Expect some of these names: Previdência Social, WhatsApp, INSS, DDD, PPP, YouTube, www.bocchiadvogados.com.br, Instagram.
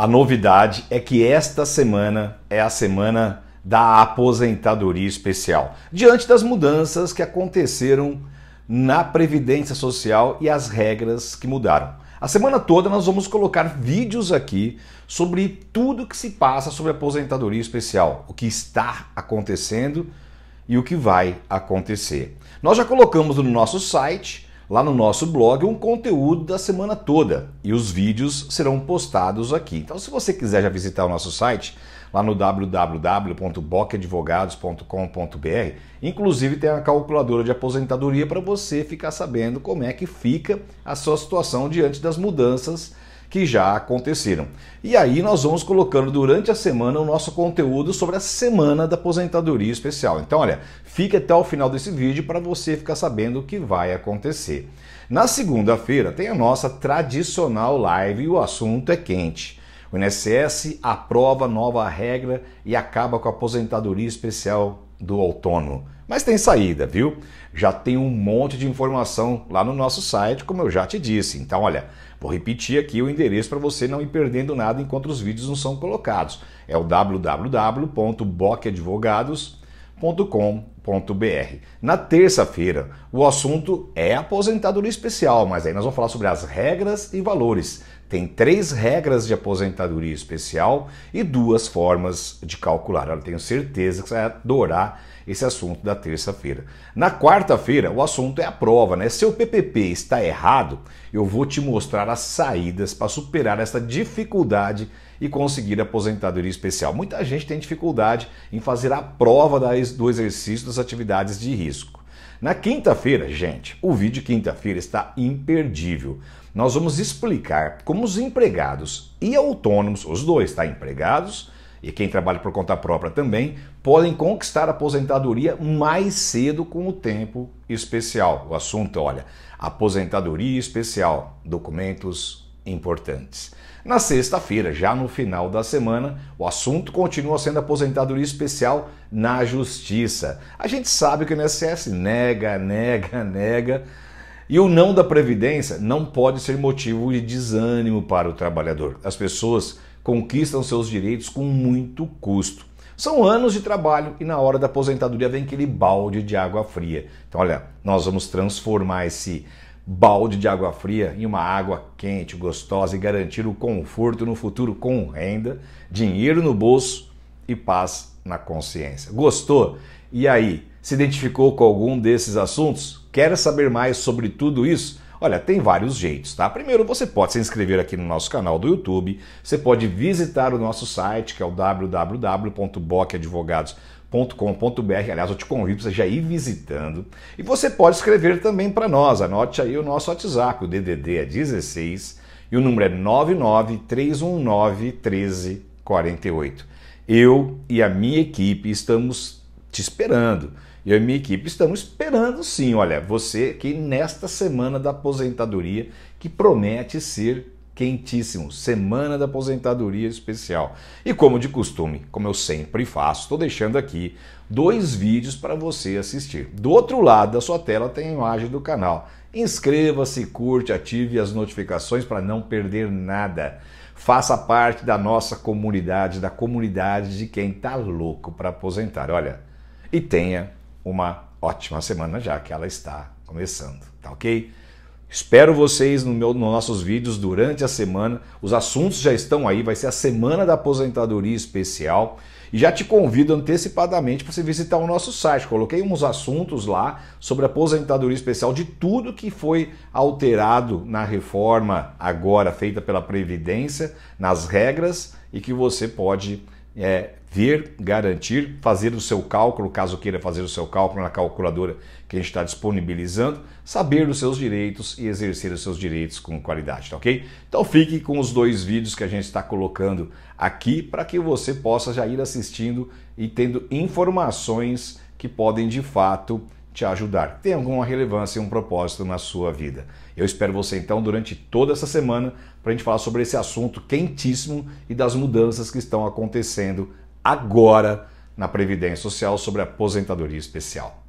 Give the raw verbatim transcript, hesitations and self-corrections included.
A novidade é que esta semana é a semana da aposentadoria especial, diante das mudanças que aconteceram na Previdência Social e as regras que mudaram. A semana toda nós vamos colocar vídeos aqui sobre tudo que se passa sobre a aposentadoria especial, o que está acontecendo e o que vai acontecer. Nós já colocamos no nosso site, lá no nosso blog, um conteúdo da semana toda e os vídeos serão postados aqui. Então, se você quiser já visitar o nosso site, lá no w w w ponto bocchiadvogados ponto com ponto b r. Inclusive tem a calculadora de aposentadoria para você ficar sabendo como é que fica a sua situação diante das mudanças que já aconteceram. E aí nós vamos colocando durante a semana o nosso conteúdo sobre a semana da aposentadoria especial. Então, olha, fique até o final desse vídeo para você ficar sabendo o que vai acontecer. Na segunda-feira tem a nossa tradicional live e o assunto é quente. O I N S S aprova nova regra e acaba com a aposentadoria especial do autônomo. Mas tem saída, viu? Já tem um monte de informação lá no nosso site, como eu já te disse. Então, olha, vou repetir aqui o endereço para você não ir perdendo nada enquanto os vídeos não são colocados. É o w w w ponto bocchiadvogados ponto com ponto b r. Na terça-feira, o assunto é aposentadoria especial, mas aí nós vamos falar sobre as regras e valores. Tem três regras de aposentadoria especial e duas formas de calcular. Eu tenho certeza que você vai adorar esse assunto da terça-feira. Na quarta-feira, o assunto é a prova, né? Se o P P P está errado, eu vou te mostrar as saídas para superar essa dificuldade e conseguir a aposentadoria especial. Muita gente tem dificuldade em fazer a prova do exercício das atividades de risco. Na quinta-feira, gente, o vídeo de quinta-feira está imperdível. Nós vamos explicar como os empregados e autônomos, os dois, tá? Empregados e quem trabalha por conta própria também, podem conquistar a aposentadoria mais cedo com o tempo especial. O assunto, olha, aposentadoria especial, documentos importantes. Na sexta-feira, já no final da semana, o assunto continua sendo aposentadoria especial na Justiça. A gente sabe que o I N S S nega, nega, nega. E o não da Previdência não pode ser motivo de desânimo para o trabalhador. As pessoas conquistam seus direitos com muito custo. São anos de trabalho e na hora da aposentadoria vem aquele balde de água fria. Então, olha, nós vamos transformar esse balde de água fria em uma água quente, gostosa e garantir o conforto no futuro com renda, dinheiro no bolso e paz na consciência. Gostou? E aí, se identificou com algum desses assuntos? Quer saber mais sobre tudo isso? Olha, tem vários jeitos, tá? Primeiro, você pode se inscrever aqui no nosso canal do YouTube, você pode visitar o nosso site, que é o w w w ponto bocchiadvogados ponto com ponto b r. Aliás, eu te convido para você já ir visitando. E você pode escrever também para nós. Anote aí o nosso WhatsApp, o D D D é dezesseis e o número é nove nove três um nove um três quatro oito. Eu e a minha equipe estamos te esperando. Eu e minha equipe estamos esperando sim, olha, você aqui nesta semana da aposentadoria que promete ser quentíssimo, semana da aposentadoria especial. E como de costume, como eu sempre faço, estou deixando aqui dois vídeos para você assistir. Do outro lado da sua tela tem a imagem do canal. Inscreva-se, curte, ative as notificações para não perder nada. Faça parte da nossa comunidade, da comunidade de quem está louco para aposentar, olha. E tenha uma ótima semana já que ela está começando, tá ok? Espero vocês no meu, nos nossos vídeos durante a semana. Os assuntos já estão aí, vai ser a Semana da Aposentadoria Especial. E já te convido antecipadamente para você visitar o nosso site. Coloquei uns assuntos lá sobre a aposentadoria especial de tudo que foi alterado na reforma agora feita pela Previdência, nas regras e que você pode é, ver, garantir, fazer o seu cálculo, caso queira fazer o seu cálculo na calculadora que a gente está disponibilizando, saber dos seus direitos e exercer os seus direitos com qualidade, tá ok? Então fique com os dois vídeos que a gente está colocando aqui para que você possa já ir assistindo e tendo informações que podem de fato te ajudar. Tem alguma relevância e um propósito na sua vida. Eu espero você então durante toda essa semana para a gente falar sobre esse assunto quentíssimo e das mudanças que estão acontecendo agora na Previdência Social sobre a aposentadoria especial.